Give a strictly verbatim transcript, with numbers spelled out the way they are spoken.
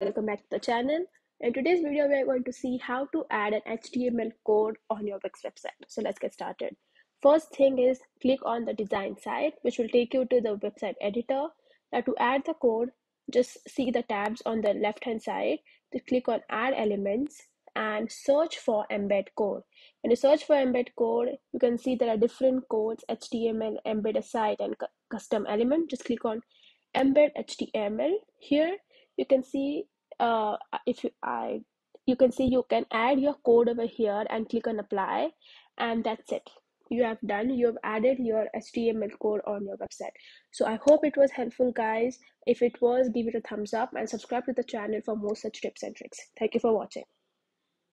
Welcome back to the channel. In today's video, we are going to see how to add an H T M L code on your Wix website. So let's get started. First thing is click on the design side, which will take you to the website editor. Now to add the code, just see the tabs on the left hand side. To click on add elements and search for embed code. When you search for embed code, you can see there are different codes, H T M L, embed a site and custom element. Just click on embed H T M L here. You can see uh, if you, I, you can see you can add your code over here and click on apply, and that's it. You have done, you have added your H T M L code on your website. So I hope it was helpful, guys. If it was, give it a thumbs up and subscribe to the channel for more such tips and tricks. Thank you for watching.